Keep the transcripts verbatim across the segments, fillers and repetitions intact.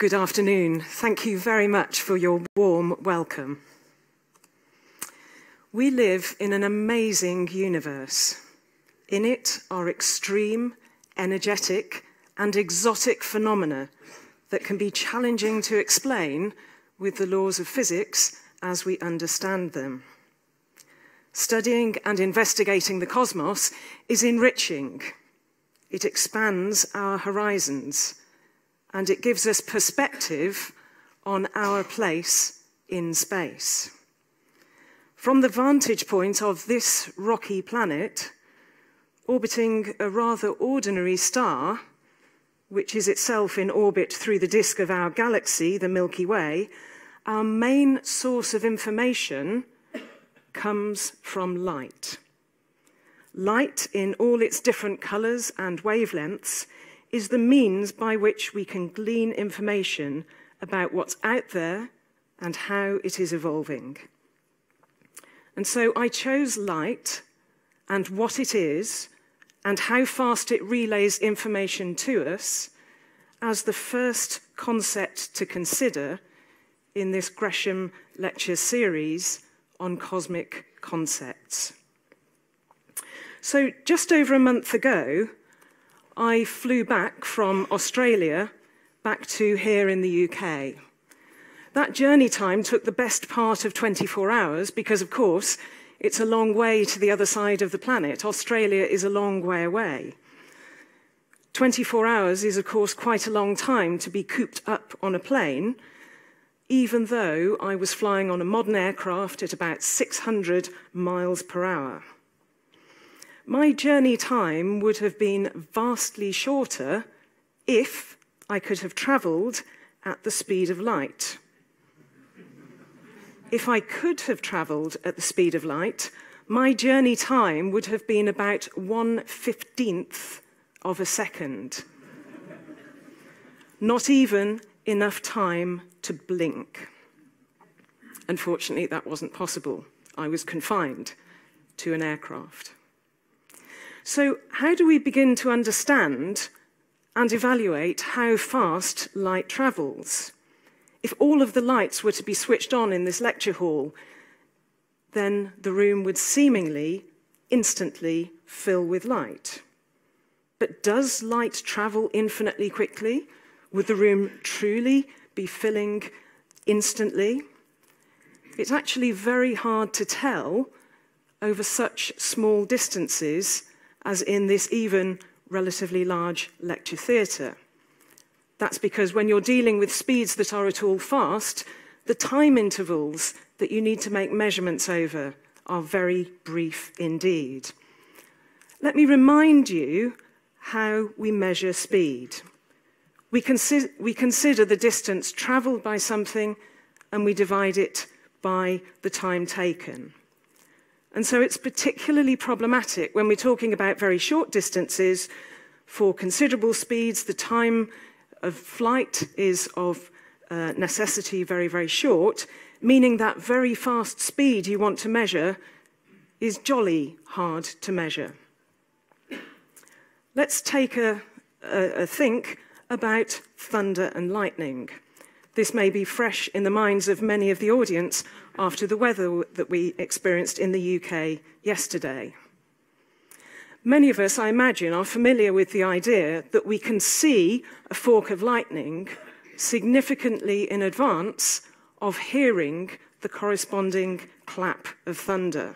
Good afternoon. Thank you very much for your warm welcome. We live in an amazing universe. In it are extreme, energetic, and exotic phenomena that can be challenging to explain with the laws of physics as we understand them. Studying and investigating the cosmos is enriching. It expands our horizons, and it gives us perspective on our place in space. From the vantage point of this rocky planet, orbiting a rather ordinary star, which is itself in orbit through the disk of our galaxy, the Milky Way, our main source of information comes from light. Light, in all its different colors and wavelengths, is the means by which we can glean information about what's out there and how it is evolving. And so I chose light and what it is and how fast it relays information to us as the first concept to consider in this Gresham lecture series on cosmic concepts. So just over a month ago, I flew back from Australia back to here in the U K. That journey time took the best part of twenty-four hours because, of course, it's a long way to the other side of the planet. Australia is a long way away. twenty-four hours is, of course, quite a long time to be cooped up on a plane, even though I was flying on a modern aircraft at about six hundred miles per hour. My journey time would have been vastly shorter if I could have travelled at the speed of light. If I could have travelled at the speed of light, my journey time would have been about one fifteenth of a second. Not even enough time to blink. Unfortunately, that wasn't possible. I was confined to an aircraft. So how do we begin to understand and evaluate how fast light travels? If all of the lights were to be switched on in this lecture hall, then the room would seemingly instantly fill with light. But does light travel infinitely quickly? Would the room truly be filling instantly? It's actually very hard to tell over such small distances as in this even relatively large lecture theatre. That's because when you're dealing with speeds that are at all fast, the time intervals that you need to make measurements over are very brief indeed. Let me remind you how we measure speed. We, consi we consider the distance travelled by something and we divide it by the time taken. And so it's particularly problematic when we're talking about very short distances. For considerable speeds, the time of flight is of uh, necessity very, very short, meaning that very fast speed you want to measure is jolly hard to measure. Let's take a, a, a think about thunder and lightning. This may be fresh in the minds of many of the audience after the weather that we experienced in the U K yesterday. Many of us, I imagine, are familiar with the idea that we can see a fork of lightning significantly in advance of hearing the corresponding clap of thunder.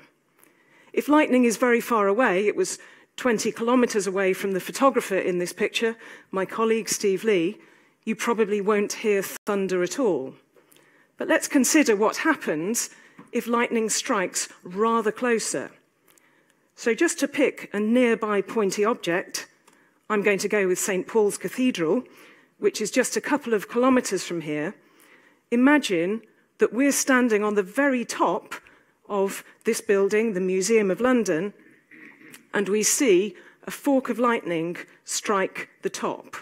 If lightning is very far away, it was twenty kilometres away from the photographer in this picture, my colleague Steve Lee, you probably won't hear thunder at all. But let's consider what happens if lightning strikes rather closer. So just to pick a nearby pointy object, I'm going to go with Saint Paul's Cathedral, which is just a couple of kilometres from here. Imagine that we're standing on the very top of this building, the Museum of London, and we see a fork of lightning strike the top.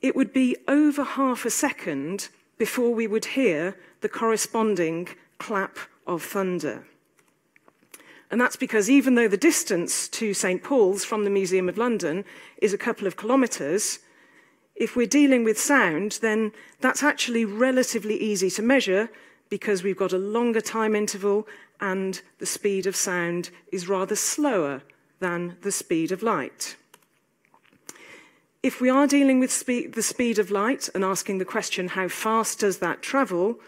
It would be over half a second before we would hear the corresponding clap of thunder. And that's because even though the distance to Saint Paul's from the Museum of London is a couple of kilometres, if we're dealing with sound, then that's actually relatively easy to measure because we've got a longer time interval and the speed of sound is rather slower than the speed of light. If we are dealing with spe- the speed of light and asking the question, how fast does that travel,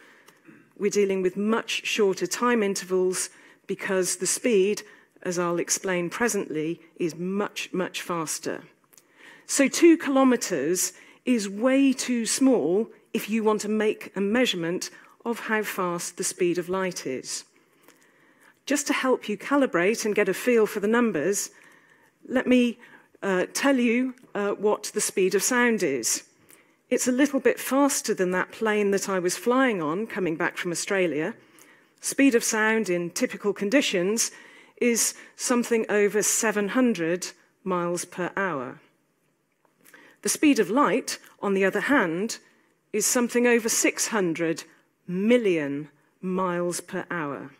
we're dealing with much shorter time intervals because the speed, as I'll explain presently, is much, much faster. So two kilometers is way too small if you want to make a measurement of how fast the speed of light is. Just to help you calibrate and get a feel for the numbers, let me uh, tell you uh, what the speed of sound is. It's a little bit faster than that plane that I was flying on coming back from Australia. Speed of sound in typical conditions is something over seven hundred miles per hour. The speed of light, on the other hand, is something over six hundred million miles per hour.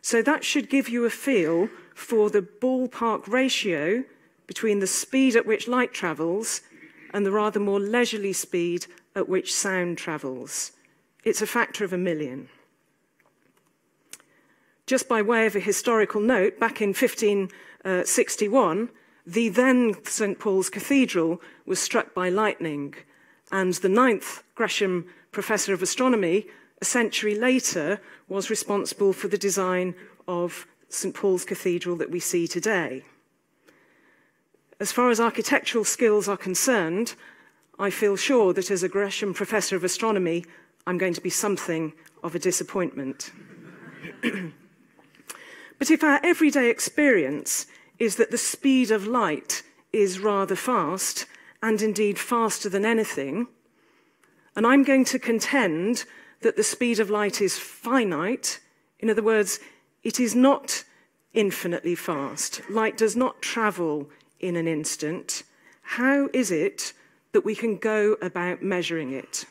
So that should give you a feel for the ballpark ratio between the speed at which light travels and the rather more leisurely speed at which sound travels. It's a factor of a million. Just by way of a historical note, back in fifteen sixty-one, the then Saint Paul's Cathedral was struck by lightning, and the ninth Gresham Professor of Astronomy, a century later, was responsible for the design of Saint Paul's Cathedral that we see today. As far as architectural skills are concerned, I feel sure that as a Gresham Professor of Astronomy, I'm going to be something of a disappointment. But if our everyday experience is that the speed of light is rather fast, and indeed faster than anything, and I'm going to contend that the speed of light is finite. In other words, it is not infinitely fast. Light does not travel in an instant. How is it that we can go about measuring it?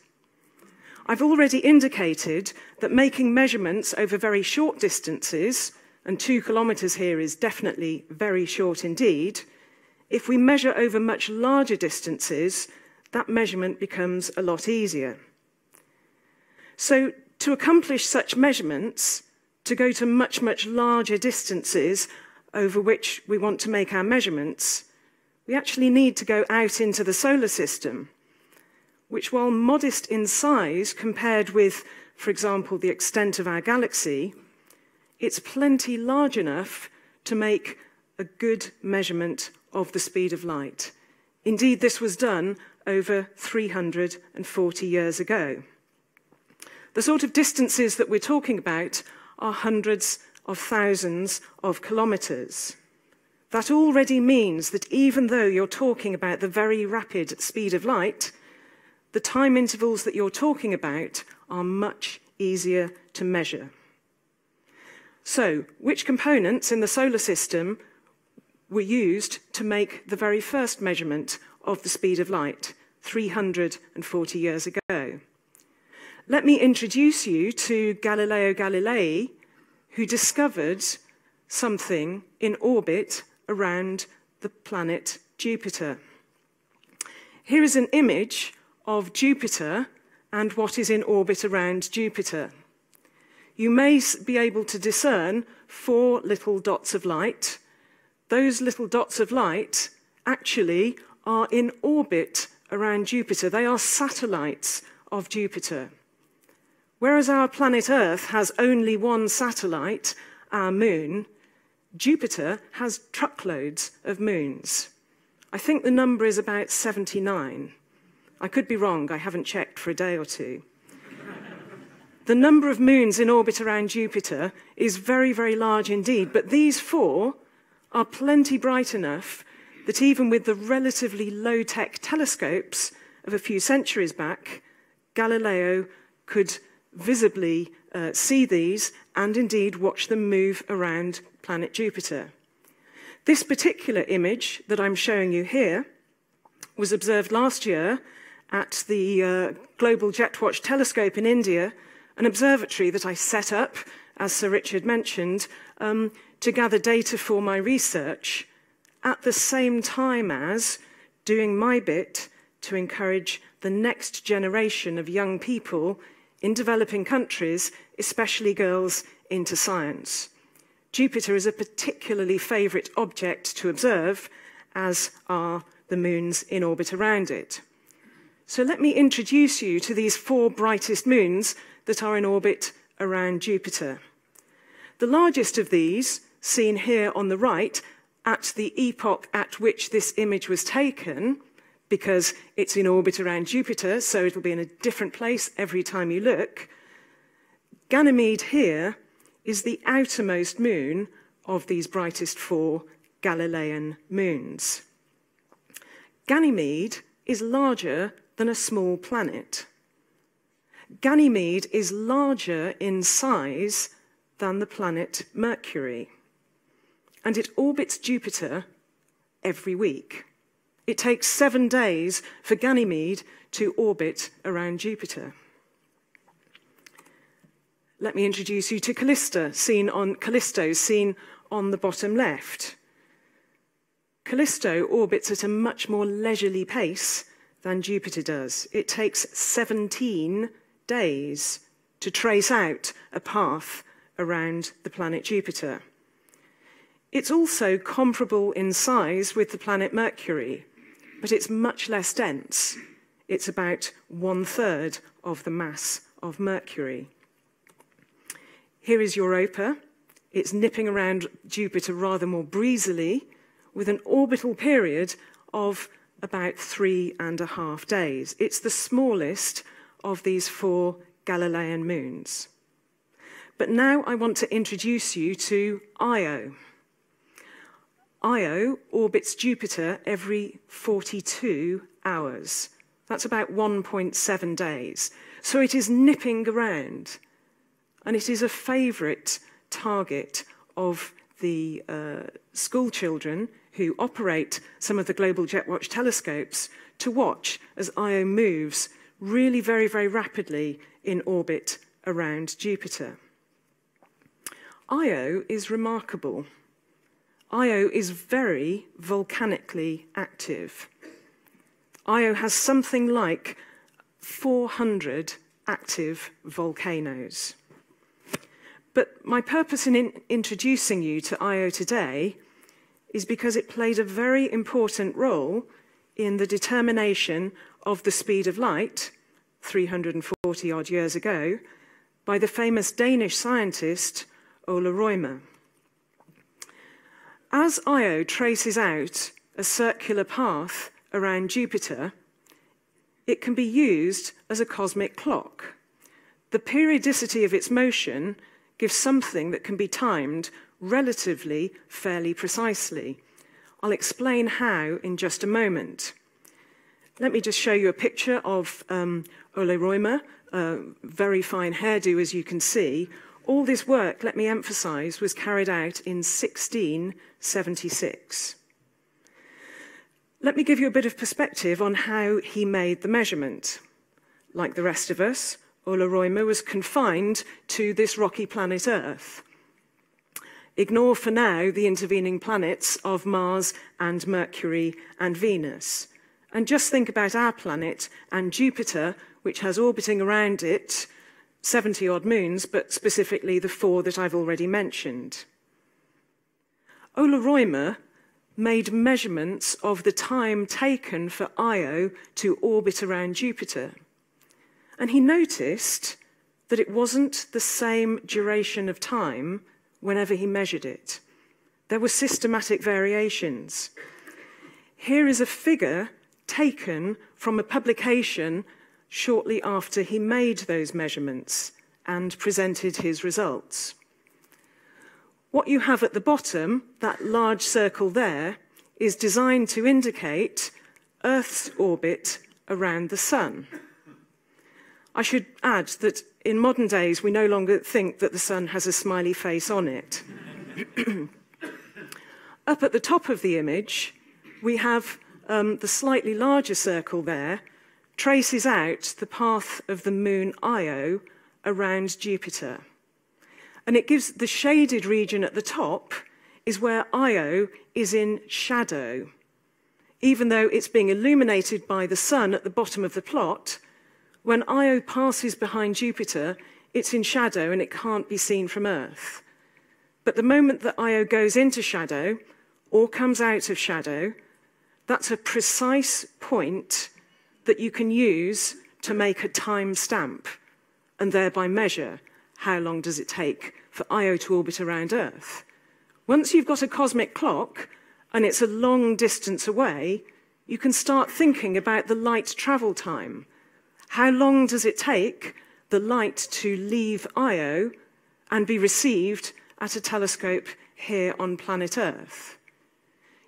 I've already indicated that making measurements over very short distances, and two kilometres here is definitely very short indeed, if we measure over much larger distances, that measurement becomes a lot easier. So to accomplish such measurements, to go to much, much larger distances over which we want to make our measurements, we actually need to go out into the solar system, which, while modest in size compared with, for example, the extent of our galaxy, it's plenty large enough to make a good measurement of the speed of light. Indeed, this was done over three hundred forty years ago. The sort of distances that we're talking about are hundreds of thousands of kilometres. That already means that even though you're talking about the very rapid speed of light, the time intervals that you're talking about are much easier to measure. So, which components in the solar system were used to make the very first measurement of the speed of light three hundred forty years ago? Let me introduce you to Galileo Galilei, who discovered something in orbit around the planet Jupiter. Here is an image of Jupiter and what is in orbit around Jupiter. You may be able to discern four little dots of light. Those little dots of light actually are in orbit around Jupiter. They are satellites of Jupiter. Whereas our planet Earth has only one satellite, our moon, Jupiter has truckloads of moons. I think the number is about seventy-nine. I could be wrong, I haven't checked for a day or two. The number of moons in orbit around Jupiter is very, very large indeed, but these four are plenty bright enough that even with the relatively low-tech telescopes of a few centuries back, Galileo could visibly uh, see these and indeed watch them move around planet Jupiter. This particular image that I'm showing you here was observed last year at the uh, Global Jetwatch Telescope in India, an observatory that I set up, as Sir Richard mentioned, um, to gather data for my research at the same time as doing my bit to encourage the next generation of young people in developing countries, especially girls, into science. Jupiter is a particularly favourite object to observe, as are the moons in orbit around it. So let me introduce you to these four brightest moons that are in orbit around Jupiter. The largest of these, seen here on the right, at the epoch at which this image was taken, because it's in orbit around Jupiter, so it will be in a different place every time you look. Ganymede here is the outermost moon of these brightest four Galilean moons. Ganymede is larger than a small planet. Ganymede is larger in size than the planet Mercury, and it orbits Jupiter every week. It takes seven days for Ganymede to orbit around Jupiter. Let me introduce you to Callisto, seen on, Callisto, seen on the bottom left. Callisto orbits at a much more leisurely pace than Jupiter does. It takes seventeen days to trace out a path around the planet Jupiter. It's also comparable in size with the planet Mercury, but it's much less dense. It's about one-third of the mass of Mercury. Here is Europa. It's nipping around Jupiter rather more breezily, with an orbital period of about three and a half days. It's the smallest of these four Galilean moons. But now I want to introduce you to Io. Io orbits Jupiter every forty-two hours. That's about one point seven days. So it is nipping around, and it is a favourite target of the uh, school children who operate some of the Global Jetwatch telescopes to watch as Io moves really very, very rapidly in orbit around Jupiter. Io is remarkable. Io is very volcanically active. Io has something like four hundred active volcanoes. But my purpose in, in introducing you to Io today is because it played a very important role in the determination of the speed of light three hundred forty odd years ago by the famous Danish scientist Ole Rømer. As Io traces out a circular path around Jupiter, it can be used as a cosmic clock. The periodicity of its motion gives something that can be timed relatively fairly precisely. I'll explain how in just a moment. Let me just show you a picture of um, Ole Rømer, a very fine hairdo as you can see. All this work, let me emphasise, was carried out in sixteen seventy-six. Let me give you a bit of perspective on how he made the measurement. Like the rest of us, Ole Rømer was confined to this rocky planet Earth. Ignore for now the intervening planets of Mars and Mercury and Venus. And just think about our planet and Jupiter, which has orbiting around it seventy odd moons, but specifically the four that I've already mentioned. Ole Rømer made measurements of the time taken for Io to orbit around Jupiter. And he noticed that it wasn't the same duration of time whenever he measured it. There were systematic variations. Here is a figure taken from a publication shortly after he made those measurements and presented his results. What you have at the bottom, that large circle there, is designed to indicate Earth's orbit around the Sun. I should add that in modern days, we no longer think that the Sun has a smiley face on it. Up at the top of the image, we have um, the slightly larger circle there, traces out the path of the moon Io around Jupiter. And it gives the shaded region at the top is where Io is in shadow. even though it's being illuminated by the sun at the bottom of the plot, when Io passes behind Jupiter, it's in shadow and it can't be seen from Earth. But the moment that Io goes into shadow or comes out of shadow, that's a precise point that you can use to make a time stamp and thereby measure how long does it take for Io to orbit around Earth. Once you've got a cosmic clock and it's a long distance away, you can start thinking about the light travel time. How long does it take the light to leave Io and be received at a telescope here on planet Earth?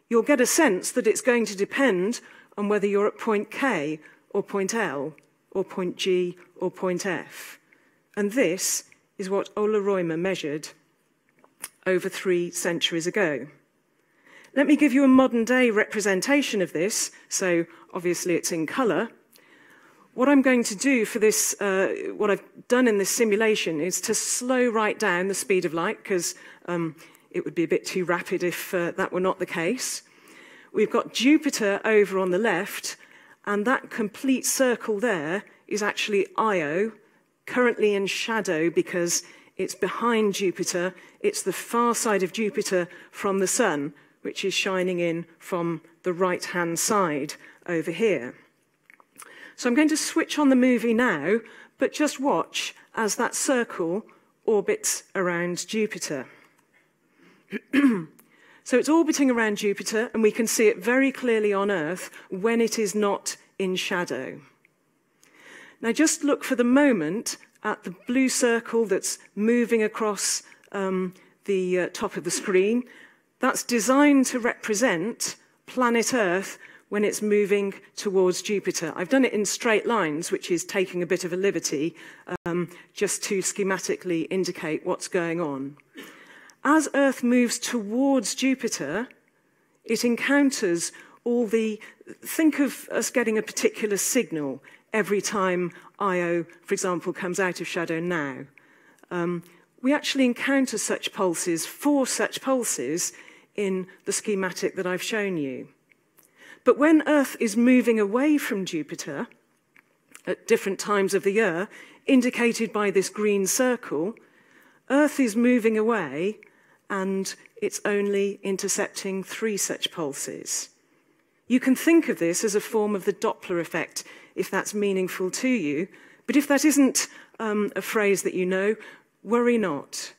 You'll get a sense that it's going to depend on whether you're at point K or point L or point G or point F. And this is what Ole Rømer measured over three centuries ago. Let me give you a modern-day representation of this, so obviously it's in colour. What I'm going to do for this, uh, what I've done in this simulation is to slow right down the speed of light, because um, it would be a bit too rapid if uh, that were not the case. We've got Jupiter over on the left, and that complete circle there is actually Io, currently in shadow because it's behind Jupiter. It's the far side of Jupiter from the sun, which is shining in from the right-hand side over here. So I'm going to switch on the movie now, but just watch as that circle orbits around Jupiter. So it's orbiting around Jupiter, and we can see it very clearly on Earth when it is not in shadow. Now just look for the moment at the blue circle that's moving across um, the uh, top of the screen. That's designed to represent planet Earth when it's moving towards Jupiter. I've done it in straight lines, which is taking a bit of a liberty, um, just to schematically indicate what's going on. As Earth moves towards Jupiter, it encounters all the... Think of us getting a particular signal every time Io, for example, comes out of shadow now. Um, we actually encounter such pulses, four such pulses, in the schematic that I've shown you. But when Earth is moving away from Jupiter at different times of the year, indicated by this green circle, Earth is moving away and it's only intercepting three such pulses. You can think of this as a form of the Doppler effect, if that's meaningful to you. But if that isn't um, a phrase that you know, worry not.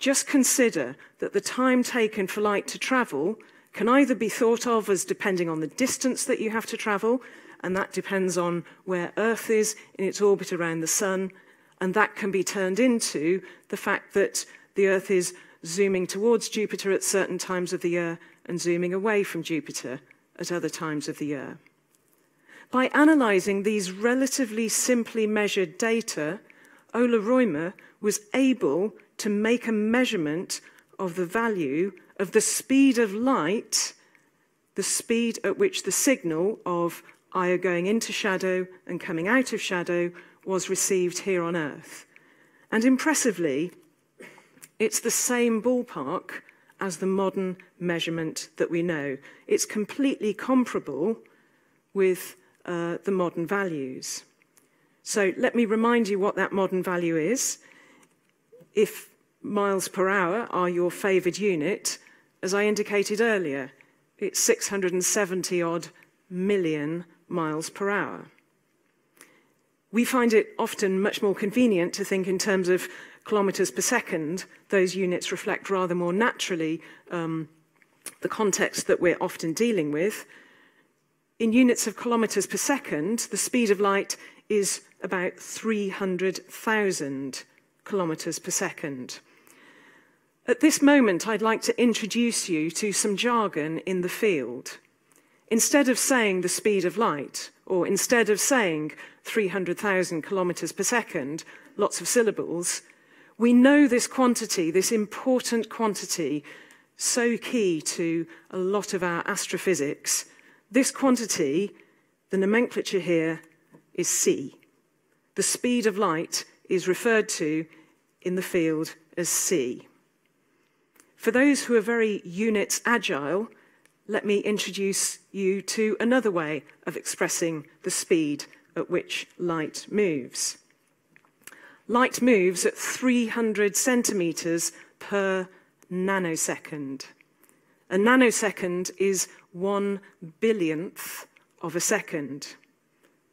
Just consider that the time taken for light to travel can either be thought of as depending on the distance that you have to travel, and that depends on where Earth is in its orbit around the sun, and that can be turned into the fact that the Earth is zooming towards Jupiter at certain times of the year and zooming away from Jupiter at other times of the year. By analysing these relatively simply measured data, Ole Rømer was able to make a measurement of the value of the speed of light, the speed at which the signal of Io going into shadow and coming out of shadow was received here on Earth. And impressively, it's the same ballpark as the modern measurement that we know. It's completely comparable with uh, the modern values. So let me remind you what that modern value is. If miles per hour are your favoured unit, as I indicated earlier, it's six hundred seventy odd million miles per hour. We find it often much more convenient to think in terms of kilometres per second. Those units reflect rather more naturally um, the context that we're often dealing with. In units of kilometres per second, the speed of light is about three hundred thousand kilometres per second. At this moment, I'd like to introduce you to some jargon in the field. Instead of saying the speed of light, or instead of saying three hundred thousand kilometres per second, lots of syllables, we know this quantity, this important quantity, so key to a lot of our astrophysics. This quantity, the nomenclature here, is C. The speed of light is referred to in the field as C. For those who are very units agile, let me introduce you to another way of expressing the speed at which light moves. Light moves at three hundred centimetres per nanosecond. A nanosecond is one billionth of a second.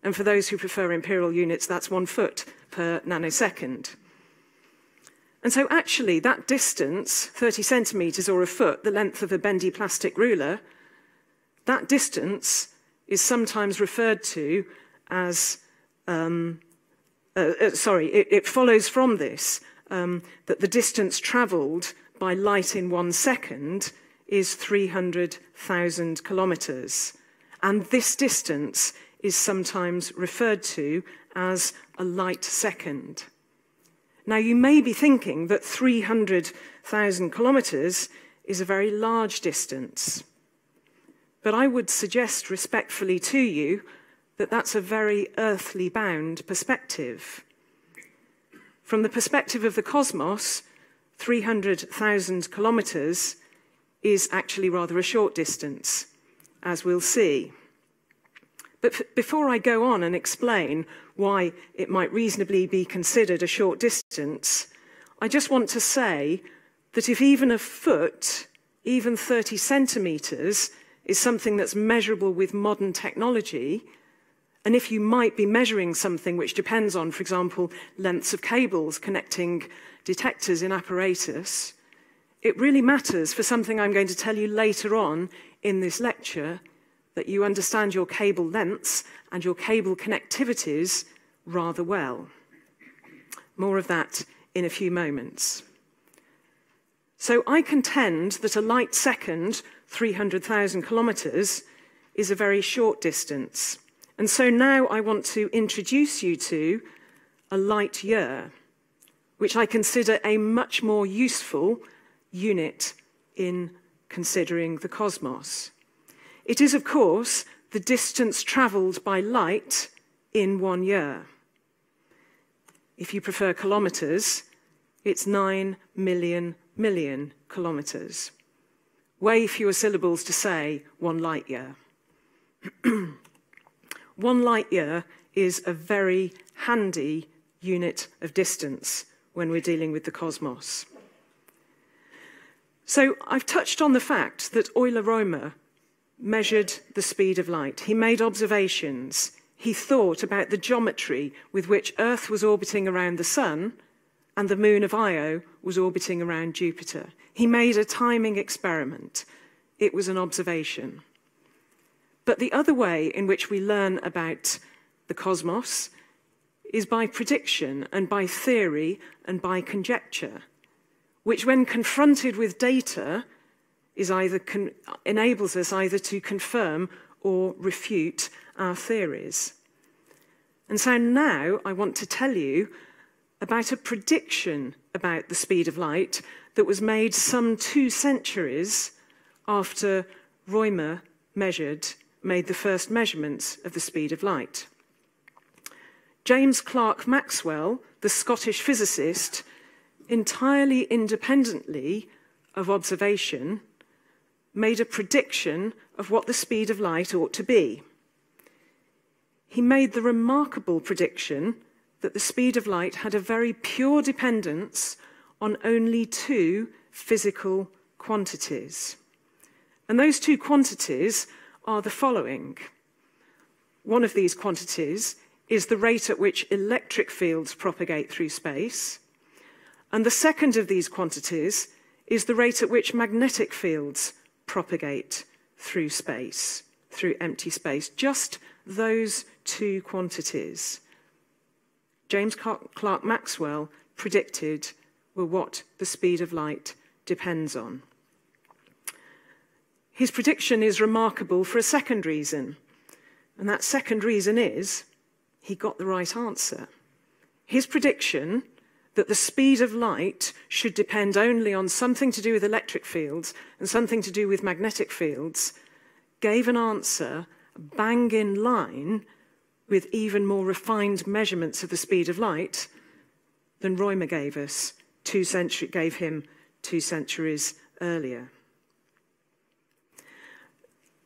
And for those who prefer imperial units, that's one foot per nanosecond. And so actually that distance, thirty centimetres or a foot, the length of a bendy plastic ruler, that distance is sometimes referred to as, um, uh, uh, sorry, it, it follows from this um, that the distance travelled by light in one second is three hundred thousand kilometres. And this distance is sometimes referred to as a light second. Now, you may be thinking that three hundred thousand kilometres is a very large distance. But I would suggest respectfully to you that that's a very earthly-bound perspective. From the perspective of the cosmos, three hundred thousand kilometres is actually rather a short distance, as we'll see. But before I go on and explain why it might reasonably be considered a short distance, I just want to say that if even a foot, even thirty centimetres, is something that's measurable with modern technology, and if you might be measuring something which depends on, for example, lengths of cables connecting detectors in apparatus, it really matters for something I'm going to tell you later on in this lecture, that you understand your cable lengths and your cable connectivities rather well. More of that in a few moments. So I contend that a light second, three hundred thousand kilometres, is a very short distance. And so now I want to introduce you to a light year, which I consider a much more useful unit in considering the cosmos. It is, of course, the distance travelled by light in one year. If you prefer kilometres, it's nine million million kilometres. Way fewer syllables to say one light year. One light year is a very handy unit of distance when we're dealing with the cosmos. So I've touched on the fact that Ole Rømer measured the speed of light. He made observations. He thought about the geometry with which Earth was orbiting around the Sun and the moon of Io was orbiting around Jupiter. He made a timing experiment. It was an observation. But the other way in which we learn about the cosmos is by prediction and by theory and by conjecture, which when confronted with data is either con enables us either to confirm or refute our theories. And so now I want to tell you about a prediction about the speed of light that was made some two centuries after Rømer measured, made the first measurements of the speed of light. James Clerk Maxwell, the Scottish physicist, entirely independently of observation, made a prediction of what the speed of light ought to be. He made the remarkable prediction that the speed of light had a very pure dependence on only two physical quantities. And those two quantities are the following. One of these quantities is the rate at which electric fields propagate through space, and the second of these quantities is the rate at which magnetic fields propagate through space, through empty space. Just those two quantities James Clerk Maxwell predicted were what the speed of light depends on. His prediction is remarkable for a second reason, and that second reason is he got the right answer. His prediction that the speed of light should depend only on something to do with electric fields and something to do with magnetic fields, gave an answer bang in line with even more refined measurements of the speed of light than Rømer gave us, two century, gave him two centuries earlier.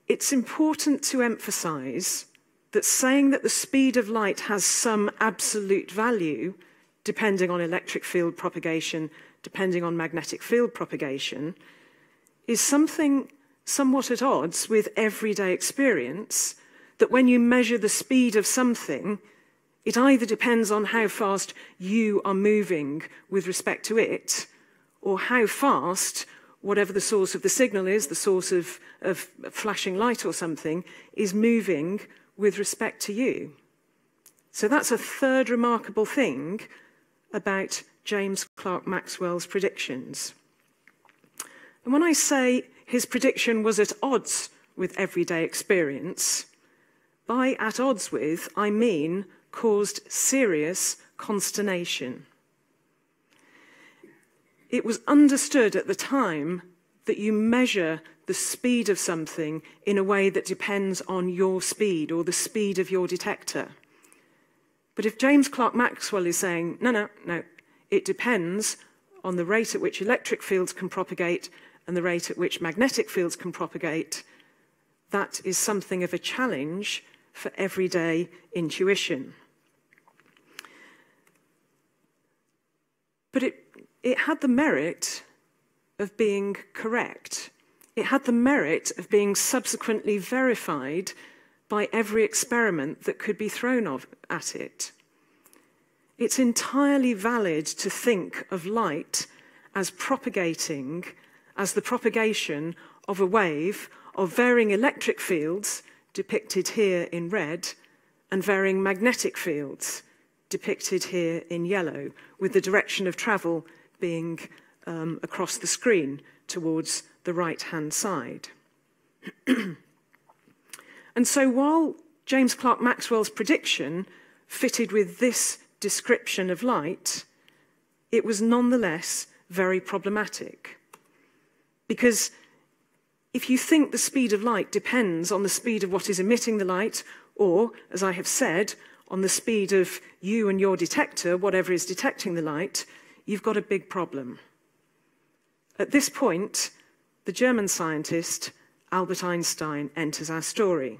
it's important to emphasize that saying that the speed of light has some absolute value, depending on electric field propagation, depending on magnetic field propagation, is something somewhat at odds with everyday experience, that when you measure the speed of something, it either depends on how fast you are moving with respect to it, or how fast whatever the source of the signal is, the source of, of flashing light or something, is moving with respect to you. So that's a third remarkable thing about James Clerk Maxwell's predictions. And when I say his prediction was at odds with everyday experience, by at odds with, I mean caused serious consternation. It was understood at the time that you measure the speed of something in a way that depends on your speed or the speed of your detector. But if James Clerk Maxwell is saying, no, no, no, it depends on the rate at which electric fields can propagate and the rate at which magnetic fields can propagate, that is something of a challenge for everyday intuition. But it, it had the merit of being correct. It had the merit of being subsequently verified by every experiment that could be thrown of, at it. It's entirely valid to think of light as propagating, as the propagation of a wave of varying electric fields, depicted here in red, and varying magnetic fields, depicted here in yellow, with the direction of travel being um, across the screen towards the right-hand side. And so while James Clerk Maxwell's prediction fitted with this description of light, it was nonetheless very problematic. Because if you think the speed of light depends on the speed of what is emitting the light, or, as I have said, on the speed of you and your detector, whatever is detecting the light, you've got a big problem. At this point, the German scientist Albert Einstein enters our story.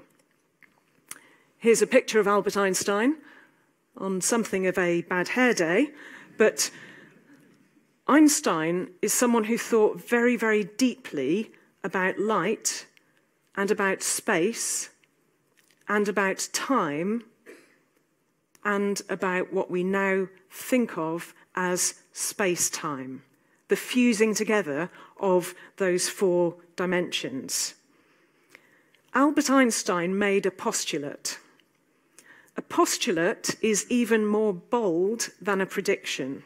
Here's a picture of Albert Einstein on something of a bad hair day, but Einstein is someone who thought very, very deeply about light and about space and about time and about what we now think of as space-time, the fusing together of those four dimensions. Albert Einstein made a postulate. A postulate is even more bold than a prediction.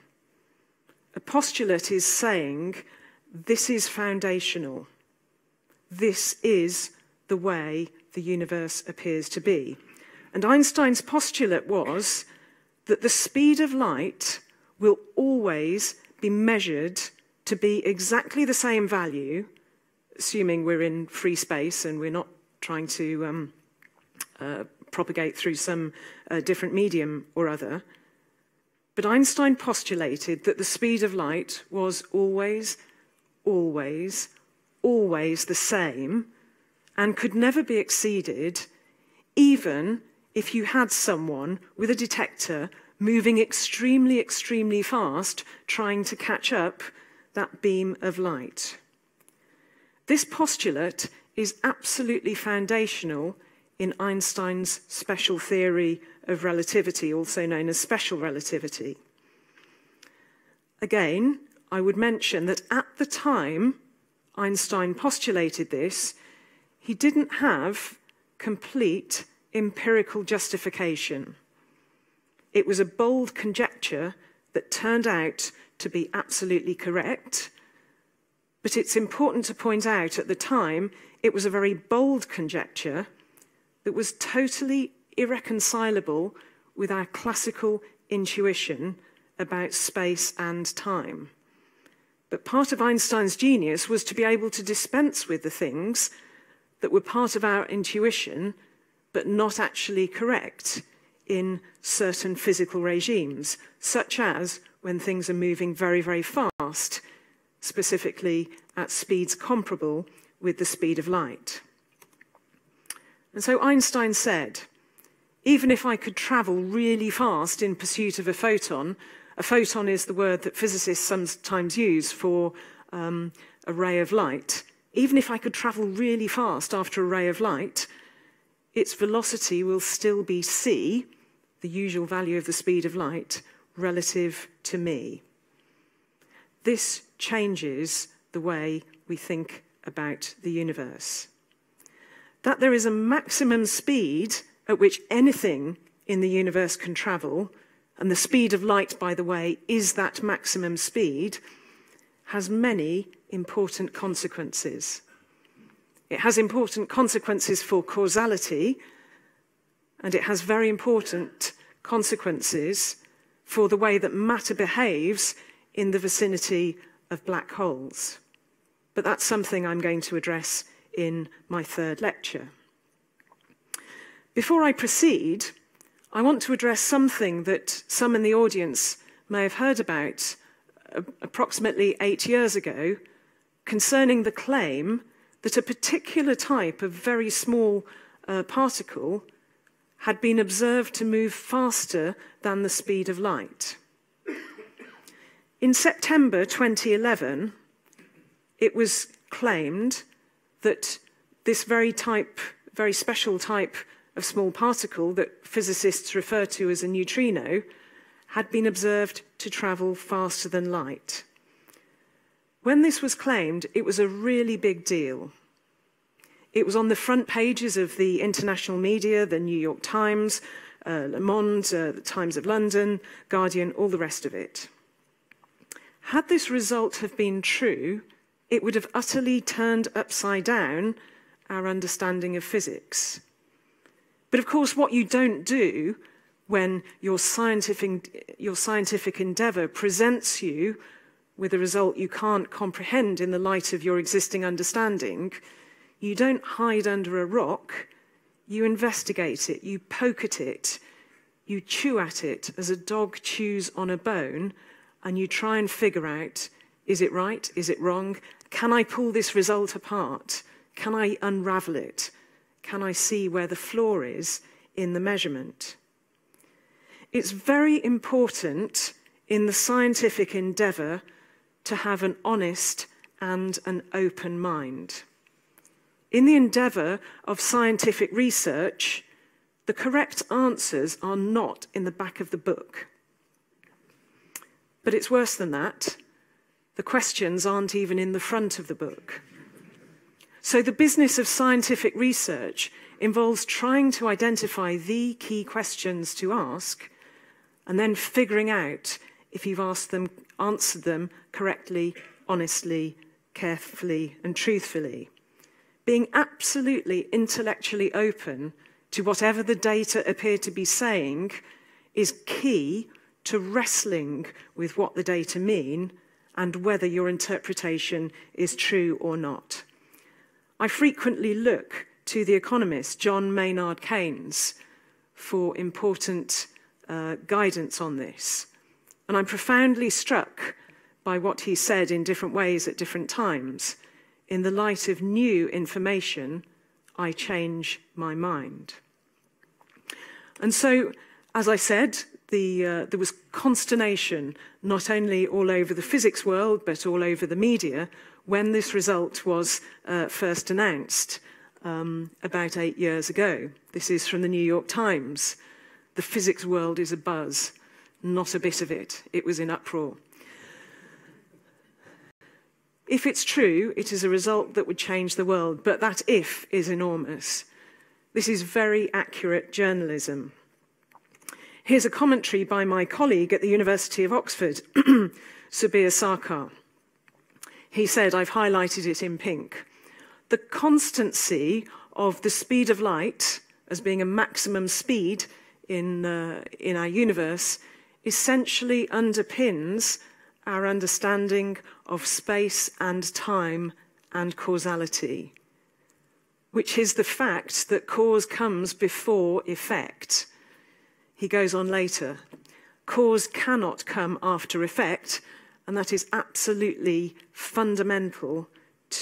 A postulate is saying, this is foundational. This is the way the universe appears to be. And Einstein's postulate was that the speed of light will always be measured to be exactly the same value, assuming we're in free space and we're not trying to um, uh, propagate through some uh, different medium or other. But Einstein postulated that the speed of light was always, always, always the same and could never be exceeded, even if you had someone with a detector moving extremely, extremely fast, trying to catch up that beam of light. This postulate is absolutely foundational in Einstein's special theory of relativity, also known as special relativity. Again, I would mention that at the time Einstein postulated this, he didn't have complete empirical justification. It was a bold conjecture that turned out to be absolutely correct, but it's important to point out at the time it was a very bold conjecture that was totally irreconcilable with our classical intuition about space and time. But part of Einstein's genius was to be able to dispense with the things that were part of our intuition but not actually correct in certain physical regimes, such as when things are moving very, very fast, specifically at speeds comparable with the speed of light. And so Einstein said, even if I could travel really fast in pursuit of a photon, a photon is the word that physicists sometimes use for um, a ray of light, even if I could travel really fast after a ray of light, its velocity will still be c, the usual value of the speed of light, relative to me. This changes the way we think about the universe. That there is a maximum speed at which anything in the universe can travel, and the speed of light, by the way, is that maximum speed, has many important consequences. It has important consequences for causality, and it has very important consequences for the way that matter behaves in the vicinity of black holes. But that's something I'm going to address in my third lecture. Before I proceed, I want to address something that some in the audience may have heard about uh, approximately eight years ago concerning the claim that a particular type of very small uh, particle had been observed to move faster than the speed of light. In September twenty eleven, it was claimed that this very type, very special type of small particle that physicists refer to as a neutrino had been observed to travel faster than light. When this was claimed, it was a really big deal. It was on the front pages of the international media, the New York Times, uh, Le Monde, uh, the Times of London, Guardian, all the rest of it. Had this result have been true, it would have utterly turned upside down our understanding of physics. But of course, what you don't do when your scientific, your scientific endeavour presents you with a result you can't comprehend in the light of your existing understanding, you don't hide under a rock, you investigate it, you poke at it, you chew at it as a dog chews on a bone, and you try and figure out, is it right? Is it wrong? Can I pull this result apart? Can I unravel it? Can I see where the flaw is in the measurement? It's very important in the scientific endeavour to have an honest and an open mind. In the endeavour of scientific research, the correct answers are not in the back of the book. But it's worse than that. The questions aren't even in the front of the book. So the business of scientific research involves trying to identify the key questions to ask and then figuring out if you've asked them, answered them correctly, honestly, carefully, and truthfully. Being absolutely intellectually open to whatever the data appear to be saying is key to wrestling with what the data mean and whether your interpretation is true or not. I frequently look to the economist John Maynard Keynes for important uh, guidance on this, and I'm profoundly struck by what he said in different ways at different times. In the light of new information, I change my mind. And so, as I said, The, uh, there was consternation, not only all over the physics world, but all over the media, when this result was uh, first announced um, about eight years ago. This is from the New York Times. The physics world is abuzz. Not a bit of it. It was in uproar. If it's true, it is a result that would change the world, but that if is enormous. This is very accurate journalism. Here's a commentary by my colleague at the University of Oxford, Subir Sarkar. He said, I've highlighted it in pink, the constancy of the speed of light as being a maximum speed in, uh, in our universe essentially underpins our understanding of space and time and causality, which is the fact that cause comes before effect. He goes on later, cause cannot come after effect, and that is absolutely fundamental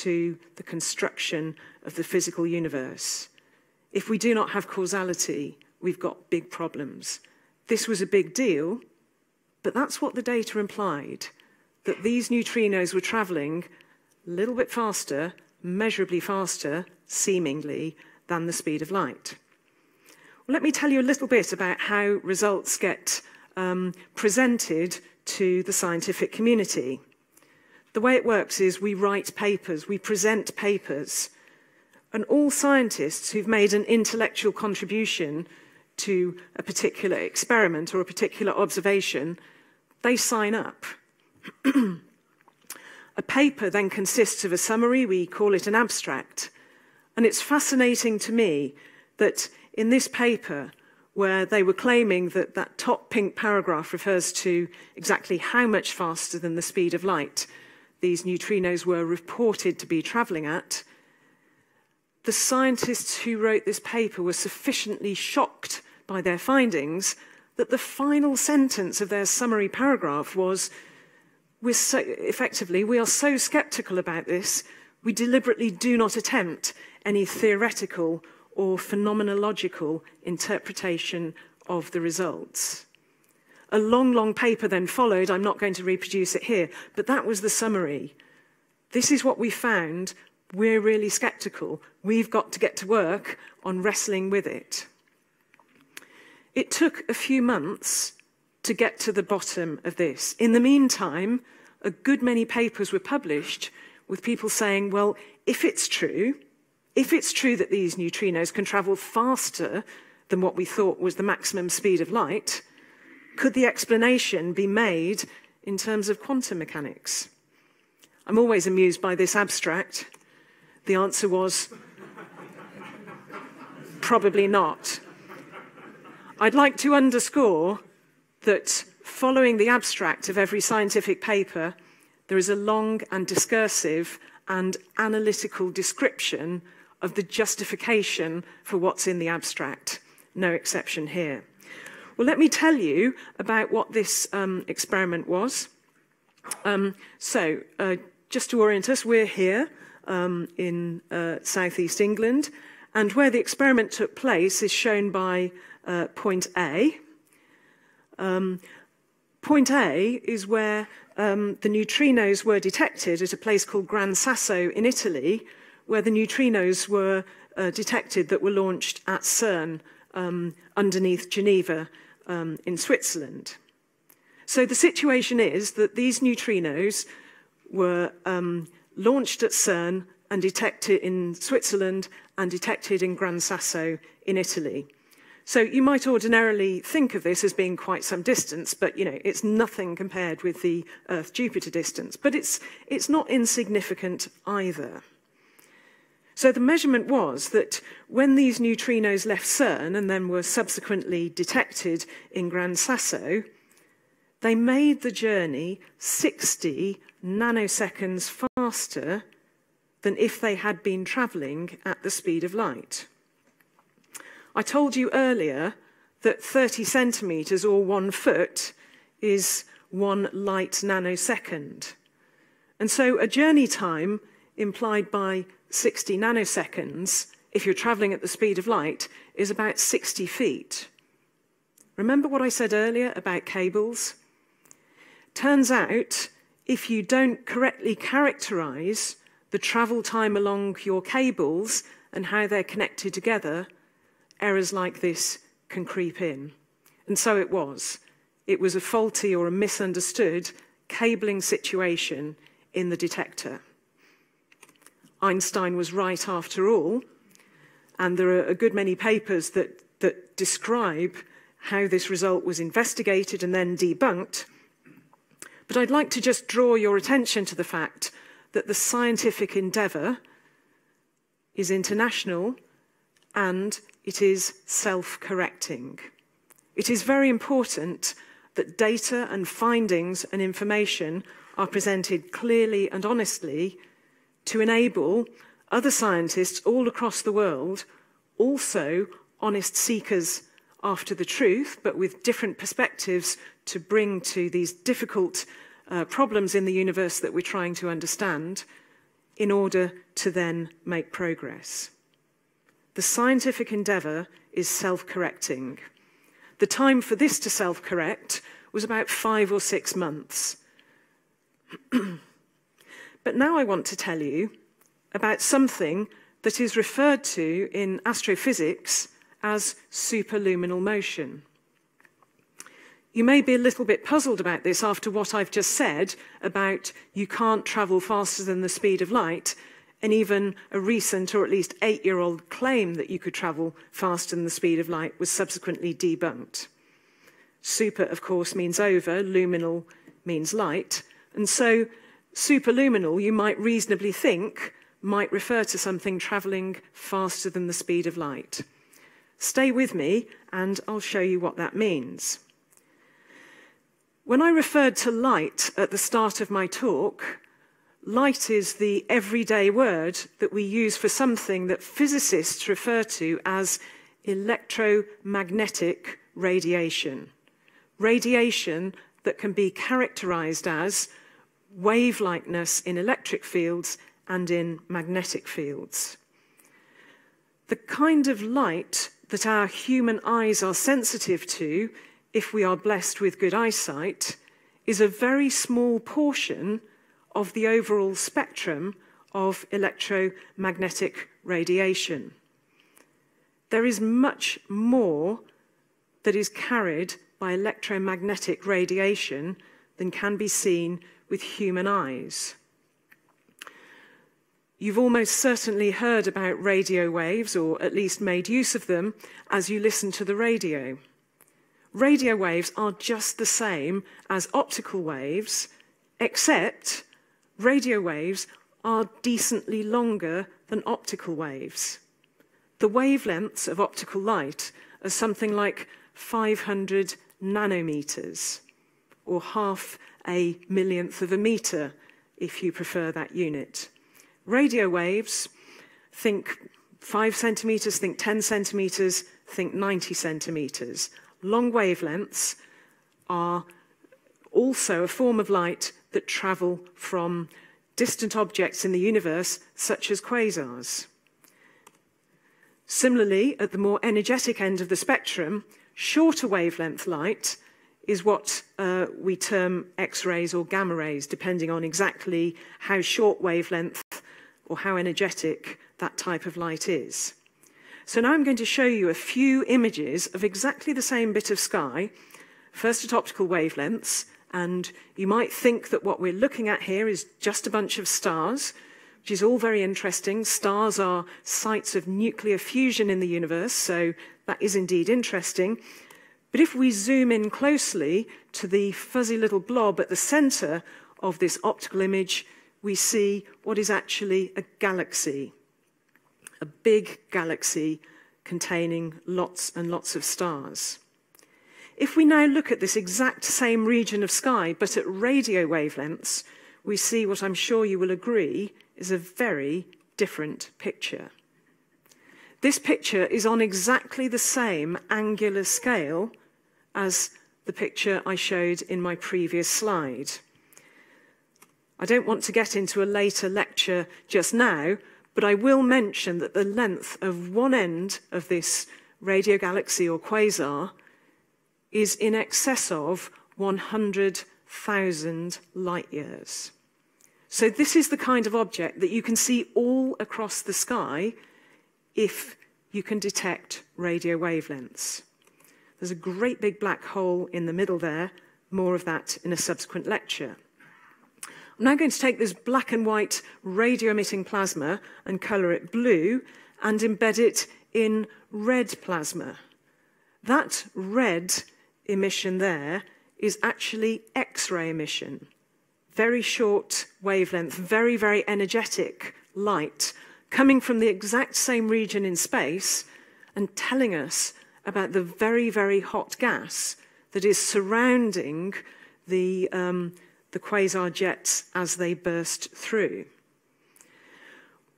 to the construction of the physical universe. If we do not have causality, we've got big problems. This was a big deal, but that's what the data implied, that these neutrinos were travelling a little bit faster, measurably faster, seemingly, than the speed of light. Well, let me tell you a little bit about how results get um, presented to the scientific community. The way it works is we write papers, we present papers, and all scientists who've made an intellectual contribution to a particular experiment or a particular observation, they sign up. A paper then consists of a summary, we call it an abstract, and it's fascinating to me that in this paper, where they were claiming that that top pink paragraph refers to exactly how much faster than the speed of light these neutrinos were reported to be travelling at, the scientists who wrote this paper were sufficiently shocked by their findings that the final sentence of their summary paragraph was, we're so, effectively, we are so sceptical about this, we deliberately do not attempt any theoretical or phenomenological interpretation of the results. A long, long paper then followed. I'm not going to reproduce it here, but that was the summary. This is what we found. We're really sceptical. We've got to get to work on wrestling with it. It took a few months to get to the bottom of this. In the meantime, a good many papers were published with people saying, well, if it's true, if it's true that these neutrinos can travel faster than what we thought was the maximum speed of light, could the explanation be made in terms of quantum mechanics? I'm always amused by this abstract. The answer was, probably not. I'd like to underscore that following the abstract of every scientific paper, there is a long and discursive and analytical description of the justification for what's in the abstract. No exception here. Well, let me tell you about what this um, experiment was. Um, so, uh, just to orient us, we're here. Um, in uh, southeast England, and where the experiment took place is shown by uh, point A. Um, point A is where um, the neutrinos were detected at a place called Gran Sasso in Italy, where the neutrinos were uh, detected that were launched at CERN um, underneath Geneva um, in Switzerland. So the situation is that these neutrinos were um, launched at CERN and detected in Switzerland and detected in Gran Sasso in Italy. So you might ordinarily think of this as being quite some distance, but you know, it's nothing compared with the Earth-Jupiter distance, but it's, it's not insignificant either. So the measurement was that when these neutrinos left CERN and then were subsequently detected in Gran Sasso, they made the journey sixty nanoseconds faster than if they had been travelling at the speed of light. I told you earlier that thirty centimetres or one foot is one light nanosecond. And so a journey time implied by sixty nanoseconds, if you're travelling at the speed of light, is about sixty feet. Remember what I said earlier about cables? Turns out, if you don't correctly characterize the travel time along your cables and how they're connected together, errors like this can creep in. And so it was. It was a faulty or a misunderstood cabling situation in the detector. Einstein was right after all, and there are a good many papers that, that describe how this result was investigated and then debunked. But I'd like to just draw your attention to the fact that the scientific endeavour is international and it is self-correcting. It is very important that data and findings and information are presented clearly and honestly to enable other scientists all across the world, also honest seekers after the truth, but with different perspectives to bring to these difficult uh, problems in the universe that we're trying to understand in order to then make progress. The scientific endeavour is self-correcting. The time for this to self-correct was about five or six months. But now I want to tell you about something that is referred to in astrophysics as superluminal motion. You may be a little bit puzzled about this after what I've just said about you can't travel faster than the speed of light, and even a recent or at least eight-year-old claim that you could travel faster than the speed of light was subsequently debunked. Super, of course, means over, luminal means light, and so superluminal, you might reasonably think, might refer to something travelling faster than the speed of light. Stay with me, and I'll show you what that means. When I referred to light at the start of my talk, light is the everyday word that we use for something that physicists refer to as electromagnetic radiation. Radiation that can be characterized as wave-likeness in electric fields and in magnetic fields. The kind of light that our human eyes are sensitive to, if we are blessed with good eyesight, is a very small portion of the overall spectrum of electromagnetic radiation. There is much more that is carried by electromagnetic radiation than can be seen with human eyes. You've almost certainly heard about radio waves, or at least made use of them, as you listen to the radio. Radio waves are just the same as optical waves, except radio waves are decently longer than optical waves. The wavelengths of optical light are something like five hundred nanometers, or half a millionth of a meter, if you prefer that unit. Radio waves, think five centimeters, think ten centimeters, think ninety centimeters. Long wavelengths are also a form of light that travel from distant objects in the universe, such as quasars. Similarly, at the more energetic end of the spectrum, shorter wavelength light is what uh, we term X-rays or gamma rays, depending on exactly how short wavelength or how energetic that type of light is. So now I'm going to show you a few images of exactly the same bit of sky, first at optical wavelengths, and you might think that what we're looking at here is just a bunch of stars, which is all very interesting. Stars are sites of nuclear fusion in the universe, so that is indeed interesting. But if we zoom in closely to the fuzzy little blob at the center of this optical image, we see what is actually a galaxy. A big galaxy containing lots and lots of stars. If we now look at this exact same region of sky, but at radio wavelengths, we see what I'm sure you will agree is a very different picture. This picture is on exactly the same angular scale as the picture I showed in my previous slide. I don't want to get into a later lecture just now, but I will mention that the length of one end of this radio galaxy or quasar is in excess of one hundred thousand light years. So this is the kind of object that you can see all across the sky if you can detect radio wavelengths. There's a great big black hole in the middle there, more of that in a subsequent lecture. I'm now going to take this black and white radio-emitting plasma and colour it blue and embed it in red plasma. That red emission there is actually X-ray emission. Very short wavelength, very, very energetic light coming from the exact same region in space and telling us about the very, very hot gas that is surrounding the um, the quasar jets as they burst through.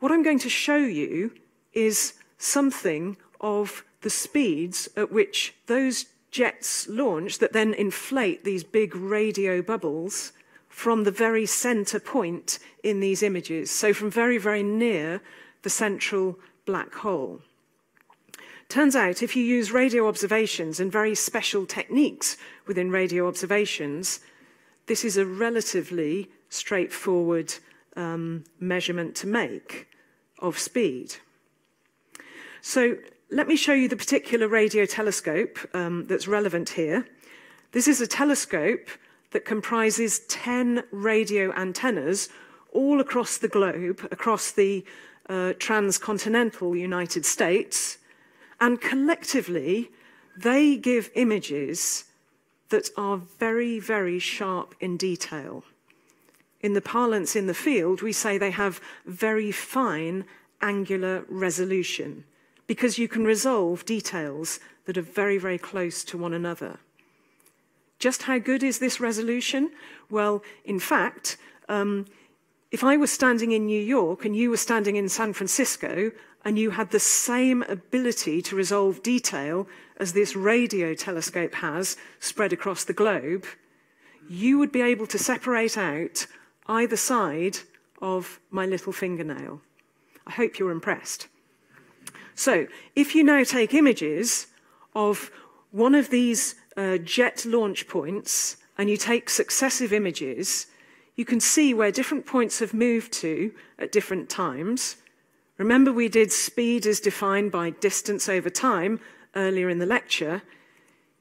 What I'm going to show you is something of the speeds at which those jets launch that then inflate these big radio bubbles from the very center point in these images, so from very, very near the central black hole. Turns out if you use radio observations and very special techniques within radio observations, this is a relatively straightforward um, measurement to make of speed. So let me show you the particular radio telescope um, that's relevant here. This is a telescope that comprises ten radio antennas all across the globe, across the uh, transcontinental United States, and collectively they give images that are very, very sharp in detail. In the parlance in the field, we say they have very fine angular resolution because you can resolve details that are very, very close to one another. Just how good is this resolution? Well, in fact, um, if I was standing in New York and you were standing in San Francisco and you had the same ability to resolve detail as this radio telescope has spread across the globe, you would be able to separate out either side of my little fingernail. I hope you're impressed. So if you now take images of one of these Uh, jet launch points, and you take successive images, you can see where different points have moved to at different times. Remember, we did speed as defined by distance over time earlier in the lecture.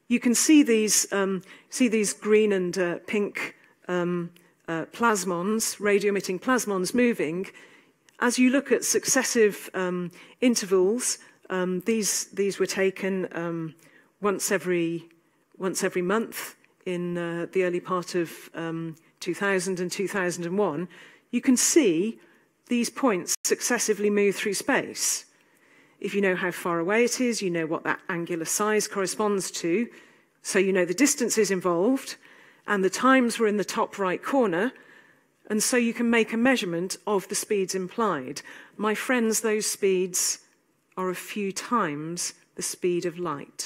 You can see these, um, see these green and uh, pink um, uh, plasmons, radio-emitting plasmons moving. As you look at successive um, intervals, um, these, these were taken um, once every... once every month in uh, the early part of um, two thousand and two thousand one, you can see these points successively move through space. If you know how far away it is, you know what that angular size corresponds to, so you know the distances involved, and the times were in the top right corner, and so you can make a measurement of the speeds implied. My friends, those speeds are a few times the speed of light.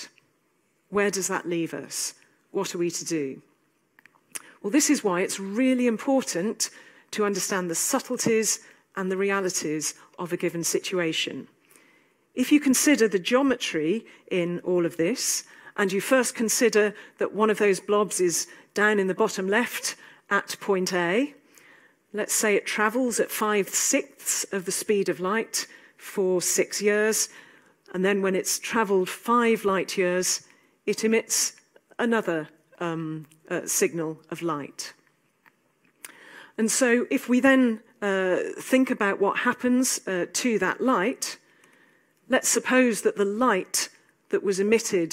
Where does that leave us? What are we to do? Well, this is why it's really important to understand the subtleties and the realities of a given situation. If you consider the geometry in all of this, and you first consider that one of those blobs is down in the bottom left at point A, let's say it travels at five sixths of the speed of light for six years, and then when it's travelled five light years, it emits another um, uh, signal of light. And so if we then uh, think about what happens uh, to that light, let's suppose that the light that was emitted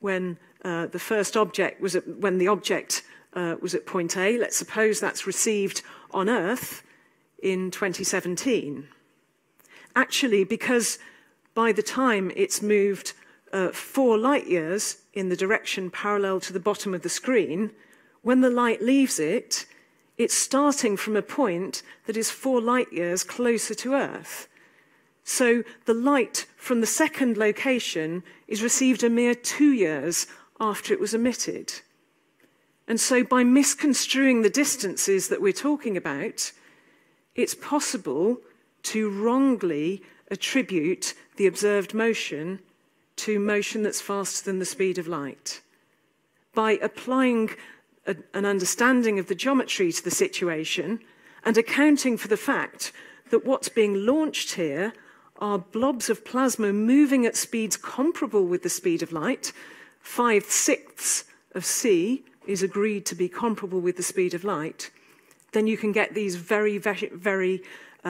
when uh, the first object was at, when the object uh, was at point A, let's suppose that's received on Earth in twenty seventeen. Actually, because by the time it's moved Uh, four light years in the direction parallel to the bottom of the screen, when the light leaves it, it's starting from a point that is four light years closer to Earth. So the light from the second location is received a mere two years after it was emitted. And so by misconstruing the distances that we're talking about, it's possible to wrongly attribute the observed motion to motion that's faster than the speed of light. By applying a, an understanding of the geometry to the situation and accounting for the fact that what's being launched here are blobs of plasma moving at speeds comparable with the speed of light, five sixths of C is agreed to be comparable with the speed of light, then you can get these very, very, very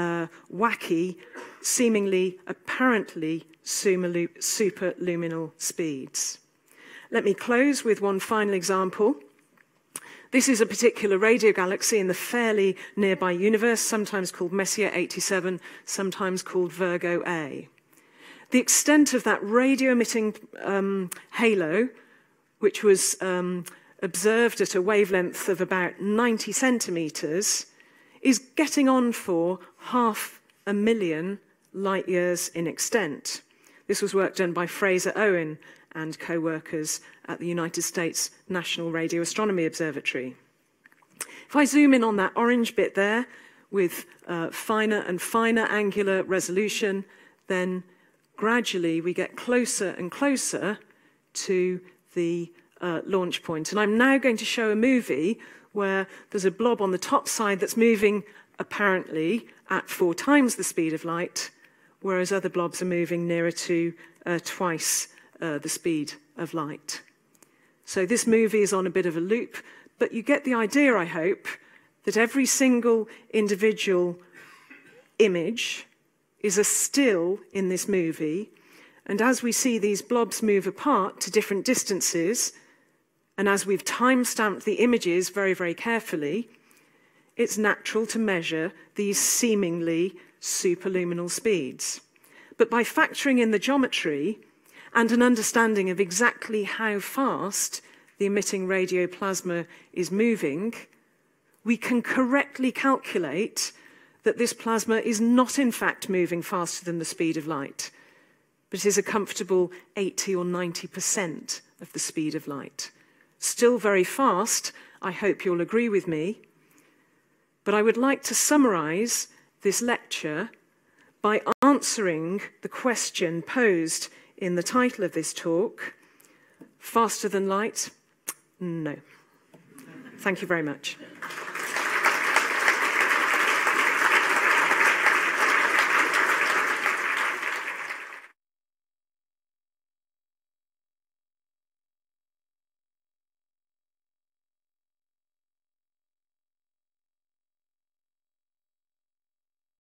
uh, wacky, seemingly, apparently, superluminal speeds. Let me close with one final example. This is a particular radio galaxy in the fairly nearby universe, sometimes called Messier eighty-seven, sometimes called Virgo A. The extent of that radio-emitting um, halo, which was um, observed at a wavelength of about ninety centimetres, is getting on for half a million light years in extent. This was work done by Fraser Owen and co-workers at the United States National Radio Astronomy Observatory. If I zoom in on that orange bit there with uh, finer and finer angular resolution, then gradually we get closer and closer to the uh, launch point. And I'm now going to show a movie where there's a blob on the top side that's moving apparently at four times the speed of light, whereas other blobs are moving nearer to uh, twice uh, the speed of light. So this movie is on a bit of a loop, but you get the idea, I hope, that every single individual image is a still in this movie, and as we see these blobs move apart to different distances, and as we've time-stamped the images very, very carefully, it's natural to measure these seemingly superluminal speeds. But by factoring in the geometry and an understanding of exactly how fast the emitting radio plasma is moving, we can correctly calculate that this plasma is not in fact moving faster than the speed of light, but is a comfortable eighty or ninety percent of the speed of light. Still very fast, I hope you'll agree with me, but I would like to summarize this lecture by answering the question posed in the title of this talk, faster than light? No. Thank you very much.